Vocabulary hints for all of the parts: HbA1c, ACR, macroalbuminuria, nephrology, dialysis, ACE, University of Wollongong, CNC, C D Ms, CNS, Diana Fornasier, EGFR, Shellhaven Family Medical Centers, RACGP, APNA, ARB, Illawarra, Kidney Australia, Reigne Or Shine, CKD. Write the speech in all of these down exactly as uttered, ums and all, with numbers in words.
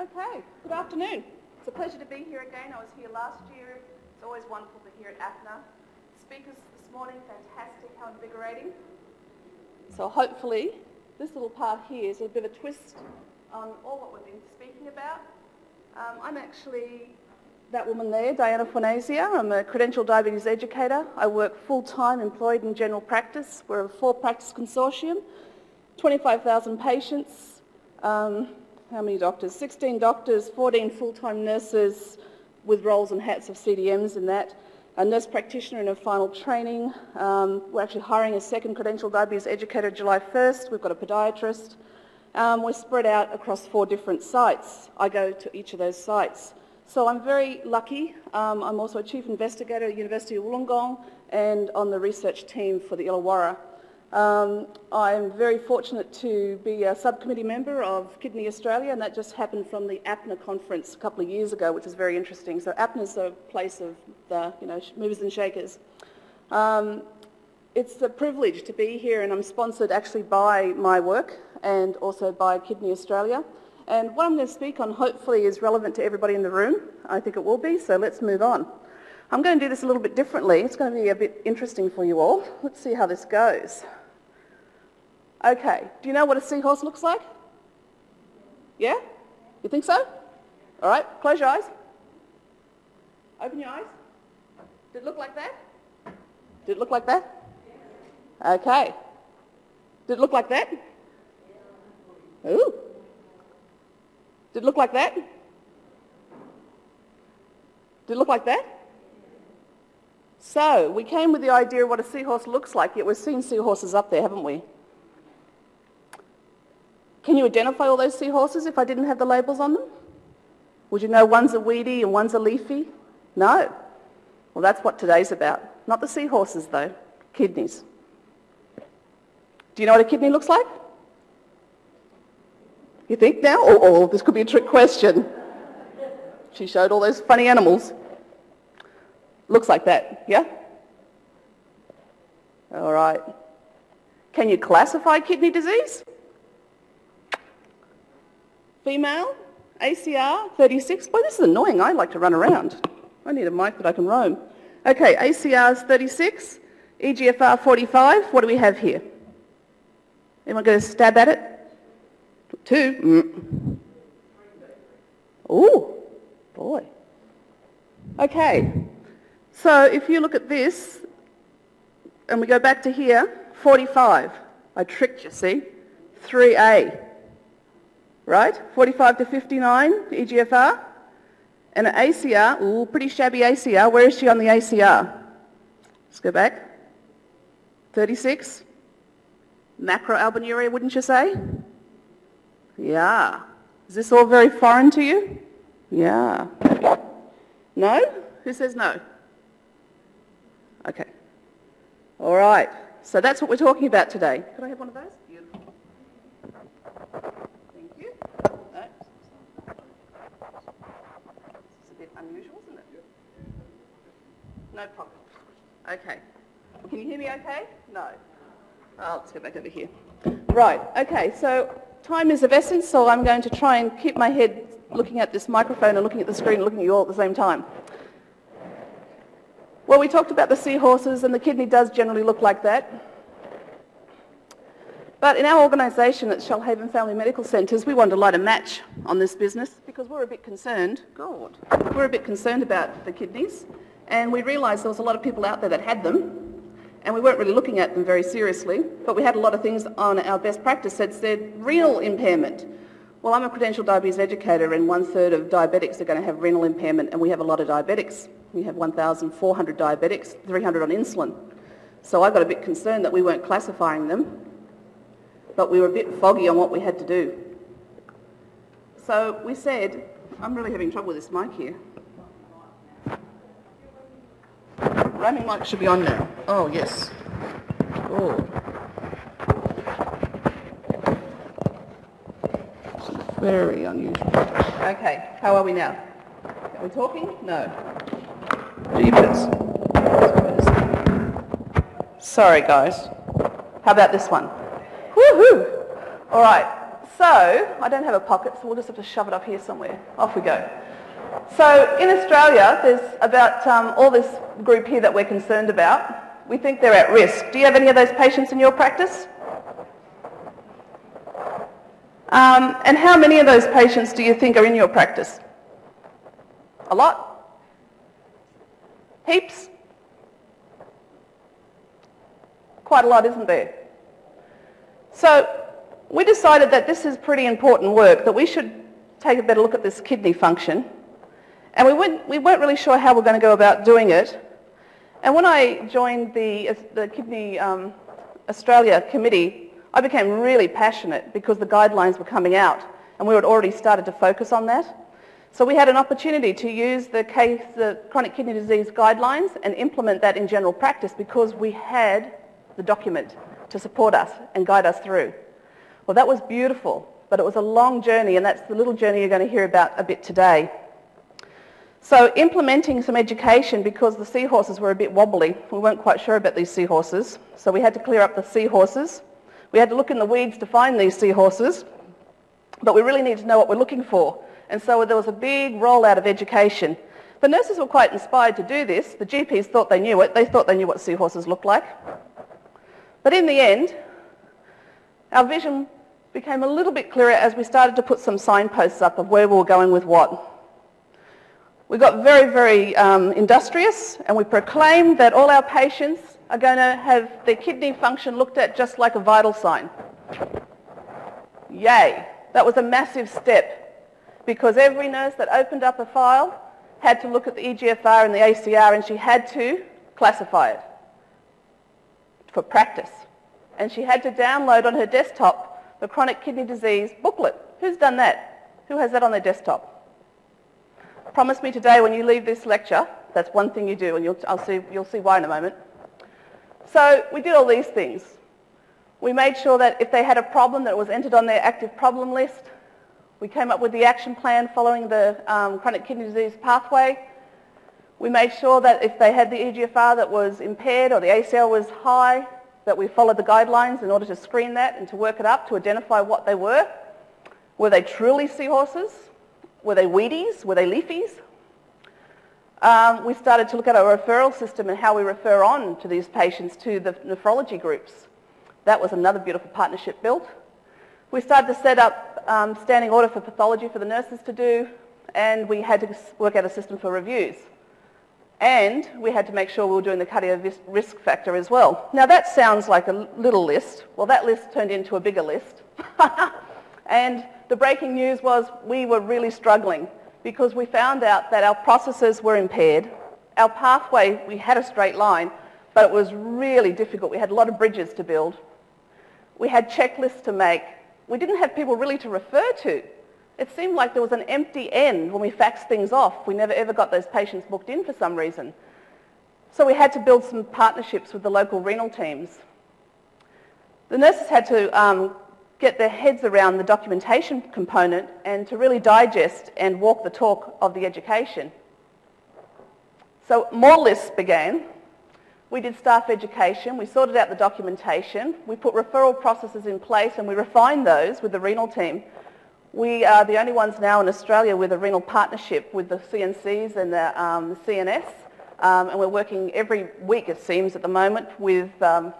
Okay, good afternoon. It's a pleasure to be here again. I was here last year. It's always wonderful to be here at A P N A. Speakers this morning, fantastic, how invigorating. So hopefully this little part here is a bit of a twist on all what we've been speaking about. Um, I'm actually that woman there, Diana Fornasier. I'm a credentialed diabetes educator. I work full-time employed in general practice. We're a for-practice consortium, twenty-five thousand patients, um, how many doctors? sixteen doctors, fourteen full-time nurses with roles and hats of C D Ms in that, a nurse practitioner in her final training. Um, we're actually hiring a second credentialed diabetes educator July first. We've got a podiatrist. Um, we're spread out across four different sites. I go to each of those sites. So I'm very lucky. Um, I'm also a chief investigator at the University of Wollongong and on the research team for the Illawarra. Um, I'm very fortunate to be a subcommittee member of Kidney Australia, and that just happened from the A P N A conference a couple of years ago, which is very interesting. So A P N A is a place of the you know, movers and shakers. Um, it's a privilege to be here, and I'm sponsored actually by my work and also by Kidney Australia. And what I'm going to speak on hopefully is relevant to everybody in the room. I think it will be, so let's move on. I'm going to do this a little bit differently. It's going to be a bit interesting for you all. Let's see how this goes. Okay, do you know what a seahorse looks like? Yeah? You think so? All right, close your eyes. Open your eyes. Did it look like that? Did it look like that? Okay. Did it look like that? Ooh. Did it look like that? Did it look like that? So, we came with the idea of what a seahorse looks like, yet we've seen seahorses up there, haven't we? Can you identify all those seahorses if I didn't have the labels on them? Would you know one's a weedy and one's a leafy? No. Well, that's what today's about. Not the seahorses, though. Kidneys. Do you know what a kidney looks like? You think now? Or, or this could be a trick question. She showed all those funny animals. Looks like that, yeah? All right. Can you classify kidney disease? Female, A C R, thirty-six. Boy, this is annoying. I like to run around. I need a mic that I can roam. Okay, A C R is thirty-six, E G F R forty-five. What do we have here? Anyone going to stab at it? Two. Mm. Ooh, boy. Okay. So if you look at this, and we go back to here, forty-five. I tricked you, see? three A. Right? forty-five to fifty-nine, E G F R. And an A C R, ooh, pretty shabby A C R. Where is she on the A C R? Let's go back. thirty-six. Macroalbuminuria, wouldn't you say? Yeah. Is this all very foreign to you? Yeah. No? Who says no? Okay. All right. So that's what we're talking about today. Could I have one of those? Beautiful. Thank you. No. It's a bit unusual, isn't it? No problem. Okay. Can you hear me okay? No. Oh, let's go back over here. Right. Okay. So time is of essence, so I'm going to try and keep my head looking at this microphone and looking at the screen and looking at you all at the same time. Well, we talked about the seahorses, and the kidney does generally look like that. But in our organisation at Shellhaven Family Medical Centers, we wanted to light a match on this business because we're a bit concerned. God. We're a bit concerned about the kidneys, and we realised there was a lot of people out there that had them. And we weren't really looking at them very seriously, but we had a lot of things on our best practice that said renal impairment. Well, I'm a credentialed diabetes educator, and one third of diabetics are going to have renal impairment, and we have a lot of diabetics. We have one thousand four hundred diabetics, three hundred on insulin. So I got a bit concerned that we weren't classifying them, but we were a bit foggy on what we had to do. So we said, I'm really having trouble with this mic here. Ramming mic should be on now. Oh, yes. Oh. Very unusual. Okay, how are we now? Are we talking? No. Jeepers. Sorry, guys. How about this one? Woohoo! All right, So, I don't have a pocket, so we'll just have to shove it up here somewhere. Off we go. So, in Australia, there's about um, all this group here that we're concerned about. We think they're at risk. Do you have any of those patients in your practice? Um, and how many of those patients do you think are in your practice? A lot? Heaps? Quite a lot, isn't there? So, we decided that this is pretty important work, that we should take a better look at this kidney function. And we weren't, we weren't really sure how we're going to go about doing it. And when I joined the, the Kidney um, Australia committee, I became really passionate because the guidelines were coming out and we had already started to focus on that. So we had an opportunity to use the, case, the chronic kidney disease guidelines and implement that in general practice because we had the document to support us and guide us through. Well, that was beautiful, but it was a long journey, and that's the little journey you're going to hear about a bit today. So implementing some education, because the seahorses were a bit wobbly. We weren't quite sure about these seahorses, so we had to clear up the seahorses. We had to look in the weeds to find these seahorses, but we really need to know what we're looking for. And so there was a big rollout of education. The nurses were quite inspired to do this. The G Ps thought they knew it. They thought they knew what seahorses looked like. But in the end, our vision became a little bit clearer as we started to put some signposts up of where we were going with what. We got very, very um, industrious, and we proclaimed that all our patients are going to have their kidney function looked at just like a vital sign. Yay! That was a massive step, because every nurse that opened up a file had to look at the E G F R and the A C R, and she had to classify it for practice. And she had to download on her desktop the chronic kidney disease booklet. Who's done that? Who has that on their desktop? Promise me today when you leave this lecture, that's one thing you do, and you'll, I'll see, you'll see why in a moment. So we did all these things. We made sure that if they had a problem, that it was entered on their active problem list. We came up with the action plan following the um, chronic kidney disease pathway. We made sure that if they had the E G F R that was impaired or the A C R was high, that we followed the guidelines in order to screen that and to work it up, to identify what they were. Were they truly seahorses? Were they weedies? Were they leafies? Um, we started to look at our referral system and how we refer on to these patients to the nephrology groups. That was another beautiful partnership built. We started to set up um, standing order for pathology for the nurses to do, and we had to work out a system for reviews. And we had to make sure we were doing the cardio risk factor as well. Now that sounds like a little list. Well, that list turned into a bigger list. And the breaking news was we were really struggling because we found out that our processes were impaired. Our pathway, we had a straight line, but it was really difficult. We had a lot of bridges to build. We had checklists to make. We didn't have people really to refer to. It seemed like there was an empty end when we faxed things off. We never ever got those patients booked in for some reason. So we had to build some partnerships with the local renal teams. The nurses had to um, get their heads around the documentation component and to really digest and walk the talk of the education. So more lists began. We did staff education. We sorted out the documentation. We put referral processes in place and we refined those with the renal team. We are the only ones now in Australia with a renal partnership with the C N Cs and the um, C N S, um, and we're working every week, it seems, at the moment with um,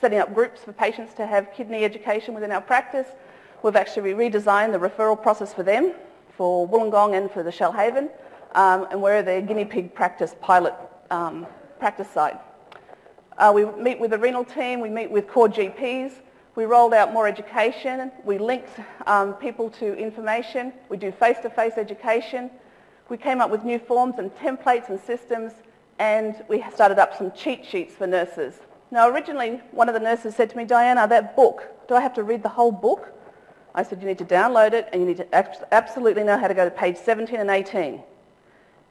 setting up groups for patients to have kidney education within our practice. We've actually redesigned the referral process for them, for Wollongong and for the Shellhaven, um, and we're their guinea pig practice pilot um, practice site. Uh, we meet with the renal team, we meet with core G Ps. We rolled out more education, we linked um, people to information, we do face-to-face education, we came up with new forms and templates and systems, and we started up some cheat sheets for nurses. Now originally one of the nurses said to me, Diana, that book, do I have to read the whole book? I said, you need to download it and you need to absolutely know how to go to page seventeen and eighteen.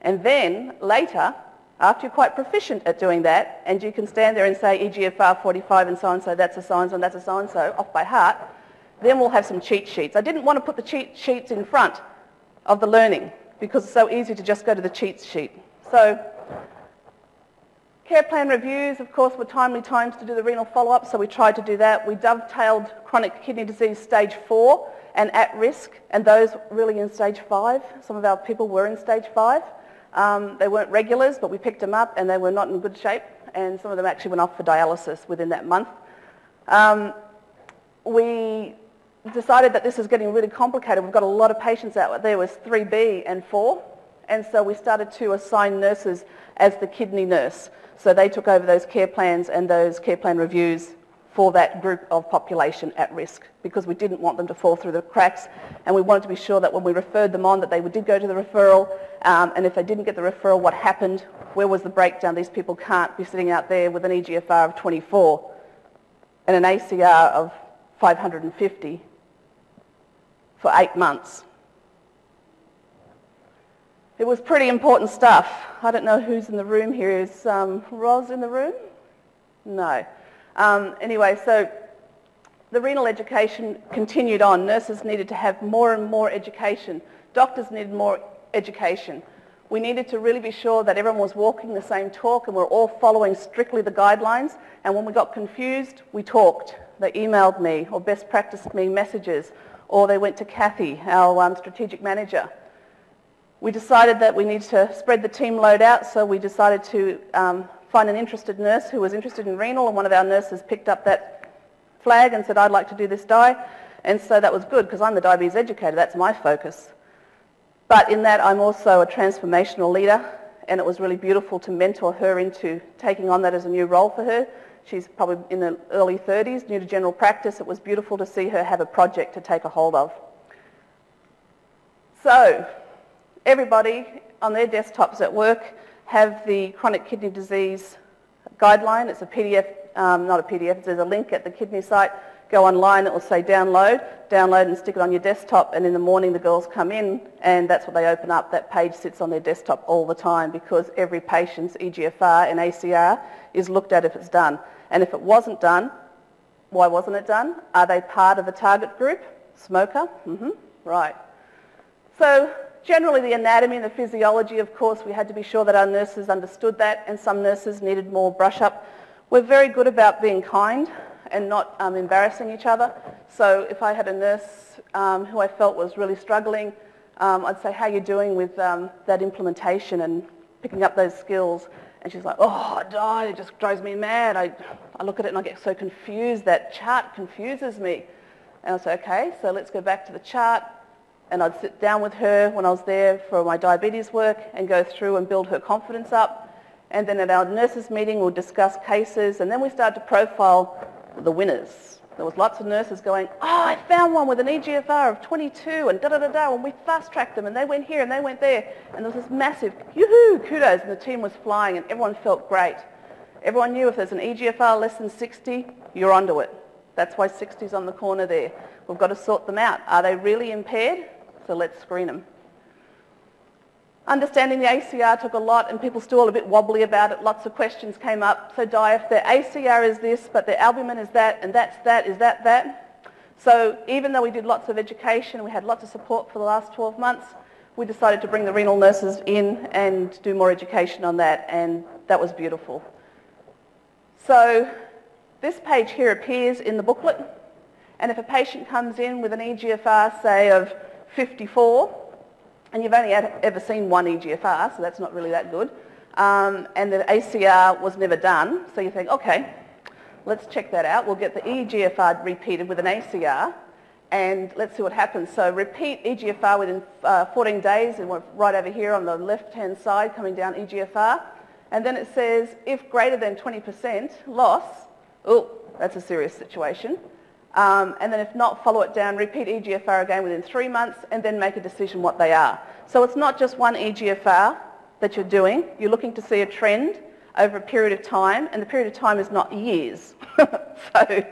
And then later, after you're quite proficient at doing that, and you can stand there and say E G F R forty-five and so-and-so, that's a so-and-so, that's a so-and-so, off by heart, then we'll have some cheat sheets. I didn't want to put the cheat sheets in front of the learning because it's so easy to just go to the cheat sheet. So care plan reviews, of course, were timely times to do the renal follow-up, so we tried to do that. We dovetailed chronic kidney disease stage four and at risk, and those really in stage five. Some of our people were in stage five. Um, they weren't regulars, but we picked them up and they were not in good shape, and some of them actually went off for dialysis within that month. Um, we decided that this is getting really complicated. We've got a lot of patients out there. It was three B and four, and so we started to assign nurses as the kidney nurse. So they took over those care plans and those care plan reviews for that group of population at risk, because we didn't want them to fall through the cracks, and we wanted to be sure that when we referred them on that they did go to the referral, um, and if they didn't get the referral, what happened, where was the breakdown? These people can't be sitting out there with an E G F R of twenty-four and an A C R of five hundred fifty for eight months. It was pretty important stuff. I don't know who's in the room here. Is um, Roz in the room? No. Um, anyway, so the renal education continued on. Nurses needed to have more and more education. Doctors needed more education. We needed to really be sure that everyone was walking the same talk and we're all following strictly the guidelines. And when we got confused, we talked. They emailed me or best practiced me messages, or they went to Kathy, our um, strategic manager. We decided that we needed to spread the team load out, so we decided to um, find an interested nurse who was interested in renal, and one of our nurses picked up that flag and said, I'd like to do this di. And so that was good, because I'm the diabetes educator, that's my focus. But in that, I'm also a transformational leader, and it was really beautiful to mentor her into taking on that as a new role for her. She's probably in the early thirties, new to general practice. It was beautiful to see her have a project to take a hold of. So everybody on their desktops at work have the chronic kidney disease guideline. It's a P D F, um, not a P D F, there's a link at the kidney site. Go online, it will say download, download and stick it on your desktop, and in the morning the girls come in and that's what they open up. That page sits on their desktop all the time, because every patient's E G F R and A C R is looked at if it's done. And if it wasn't done, why wasn't it done? Are they part of the target group? Smoker? Mm-hmm. Right. So generally the anatomy and the physiology, of course, we had to be sure that our nurses understood that, and some nurses needed more brush up. We're very good about being kind and not um, embarrassing each other. So if I had a nurse um, who I felt was really struggling, um, I'd say, how are you doing with um, that implementation and picking up those skills? And she's like, oh, I died, it just drives me mad. I, I look at it and I get so confused, that chart confuses me. And I'd say, okay, so let's go back to the chart. And I'd sit down with her when I was there for my diabetes work and go through and build her confidence up. And then at our nurses' meeting, we'll discuss cases. And then we start to profile the winners. There was lots of nurses going, oh, I found one with an E G F R of twenty-two and da-da-da-da, and we fast-tracked them, and they went here and they went there. And there was this massive, yoo-hoo, kudos, and the team was flying, and everyone felt great. Everyone knew if there's an E G F R less than sixty, you're onto it. That's why sixty's on the corner there. We've got to sort them out. Are they really impaired? So let's screen them. Understanding the A C R took a lot, and people still a bit wobbly about it. Lots of questions came up. So Di, if their A C R is this, but their albumin is that, and that's that, is that that? So even though we did lots of education, we had lots of support for the last twelve months, we decided to bring the renal nurses in and do more education on that, and that was beautiful. So this page here appears in the booklet, and if a patient comes in with an E G F R, say, of fifty-four, and you've only had, ever seen one E G F R, so that's not really that good, um, and the A C R was never done, so you think, okay, let's check that out. We'll get the E G F R repeated with an A C R, and let's see what happens. So repeat E G F R within uh, fourteen days, and we're right over here on the left-hand side coming down E G F R, and then it says if greater than twenty percent loss, oh, that's a serious situation. Um, and then if not, follow it down, repeat E G F R again within three months, and then make a decision what they are. So it's not just one E G F R that you're doing. You're looking to see a trend over a period of time, and the period of time is not years. So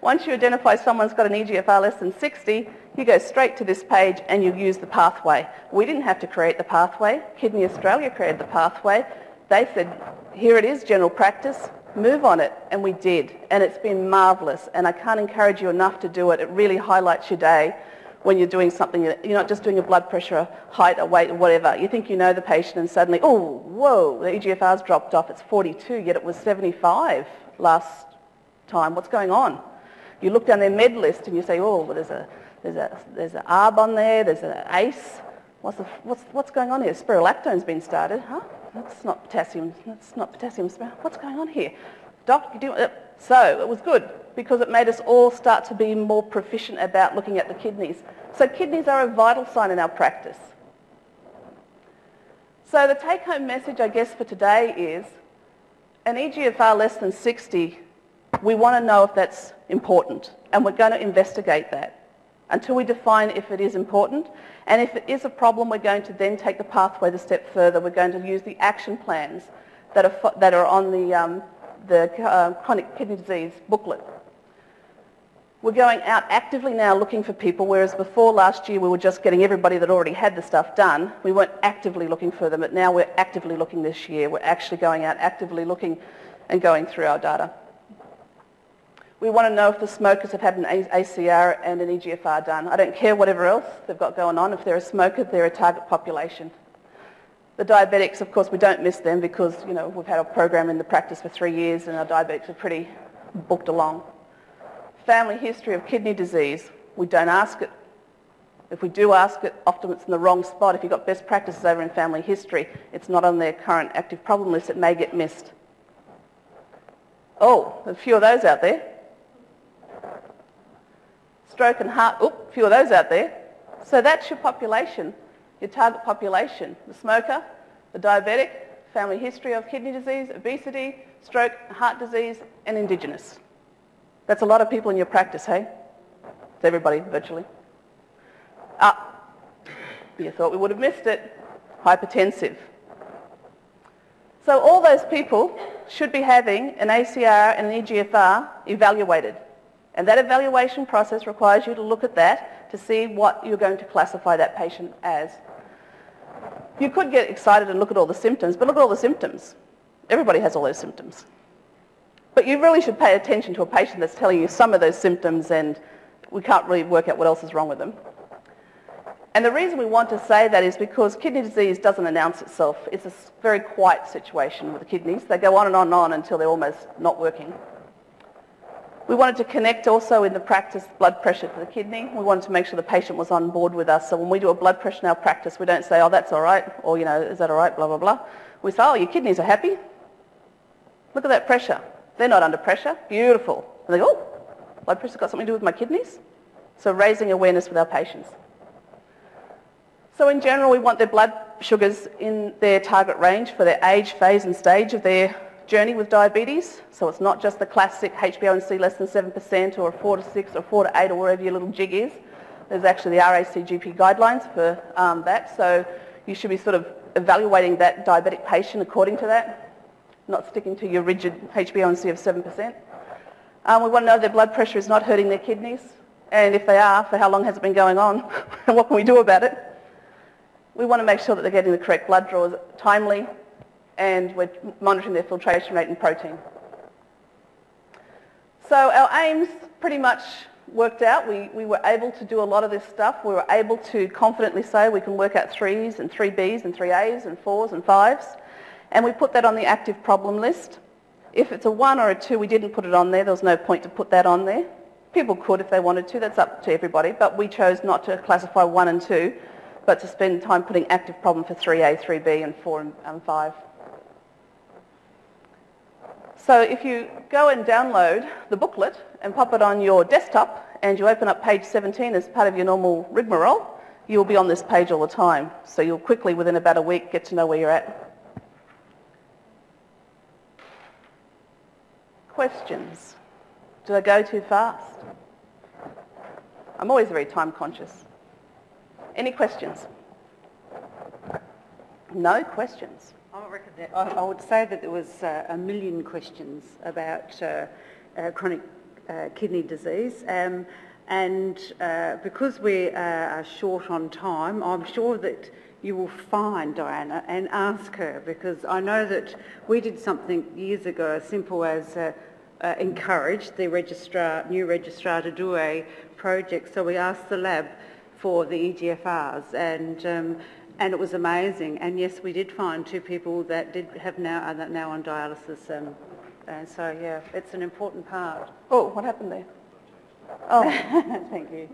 once you identify someone's got an E G F R less than sixty, you go straight to this page and you use the pathway. We didn't have to create the pathway. Kidney Australia created the pathway. They said, here it is, general practice. Move on it, and we did, and it's been marvellous, and I can't encourage you enough to do it. It really highlights your day when you're doing something. You're not just doing a blood pressure, height, a weight, whatever. You think you know the patient, and suddenly, oh, whoa, the E G F R's dropped off. It's forty-two, yet it was seventy-five last time. What's going on? You look down their med list, and you say, oh, well, there's a There's a there's an A R B on there. There's an A C E. What's the, what's what's going on here? Spirulacton's been started, huh? That's not potassium. That's not potassium. What's going on here, Doc? You do, uh, so it was good because it made us all start to be more proficient about looking at the kidneys. So kidneys are a vital sign in our practice. So the take-home message, I guess, for today is an E G F R less than sixty. We want to know if that's important, and we're going to investigate that until we define if it is important. And if it is a problem, we're going to then take the pathway the step further. We're going to use the action plans that are, that are on the, um, the uh, chronic kidney disease booklet. We're going out actively now looking for people, whereas before last year we were just getting everybody that already had the stuff done. We weren't actively looking for them, but now we're actively looking this year. We're actually going out actively looking and going through our data. We want to know if the smokers have had an A C R and an E G F R done. I don't care whatever else they've got going on. If they're a smoker, they're a target population. The diabetics, of course, we don't miss them because, you know, we've had a program in the practice for three years and our diabetics are pretty booked along. Family history of kidney disease, we don't ask it. If we do ask it, often it's in the wrong spot. If you've got best practices over in family history, it's not on their current active problem list. It may get missed. Oh, a few of those out there. Stroke and heart, oop, few of those out there. So that's your population, your target population. The smoker, the diabetic, family history of kidney disease, obesity, stroke, heart disease, and Indigenous. That's a lot of people in your practice, hey? It's everybody, virtually. Ah, you thought we would have missed it. Hypertensive. So all those people should be having an A C R and an E G F R evaluated. And that evaluation process requires you to look at that to see what you're going to classify that patient as. You could get excited and look at all the symptoms, but look at all the symptoms. Everybody has all those symptoms. But you really should pay attention to a patient that's telling you some of those symptoms and we can't really work out what else is wrong with them. And the reason we want to say that is because kidney disease doesn't announce itself. It's a very quiet situation with the kidneys. They go on and on and on until they're almost not working. We wanted to connect also in the practice blood pressure to the kidney. We wanted to make sure the patient was on board with us. So when we do a blood pressure in our practice, we don't say, oh, that's all right, or, you know, is that all right, blah, blah, blah. We say, oh, your kidneys are happy. Look at that pressure. They're not under pressure. Beautiful. And they go, oh, blood pressure's got something to do with my kidneys? So raising awareness with our patients. So in general, we want their blood sugars in their target range for their age, phase, and stage of their journey with diabetes, so it's not just the classic H b A one c less than seven percent or four to six or four to eight or wherever your little jig is. There's actually the R A C G P guidelines for um, that, so you should be sort of evaluating that diabetic patient according to that, not sticking to your rigid H b A one c of seven percent. Um, we want to know their blood pressure is not hurting their kidneys, and if they are, for how long has it been going on and what can we do about it? We want to make sure that they're getting the correct blood draws timely, and we're monitoring their filtration rate and protein. So our aims pretty much worked out. We, we were able to do a lot of this stuff. We were able to confidently say we can work out threes and three Bs and three As and fours and fives. And we put that on the active problem list. If it's a one or a two, we didn't put it on there. There was no point to put that on there. People could if they wanted to. That's up to everybody. But we chose not to classify one and two, but to spend time putting active problem for three A, three B, and four and, and five. So if you go and download the booklet and pop it on your desktop and you open up page seventeen as part of your normal rigmarole, you'll be on this page all the time. So you'll quickly, within about a week, get to know where you're at. Questions? Did I go too fast? I'm always very time conscious. Any questions? No questions. I would say that there was uh, a million questions about uh, uh, chronic uh, kidney disease, um, and uh, because we uh, are short on time, I'm sure that you will find Diana and ask her, because I know that we did something years ago as simple as uh, uh, encouraged the registrar, new registrar to do a project, so we asked the lab for the E G F Rs and um, And it was amazing, and yes, we did find two people that did have now are now on dialysis, and, and so yeah, it's an important part. Oh, what happened there? Oh, thank you.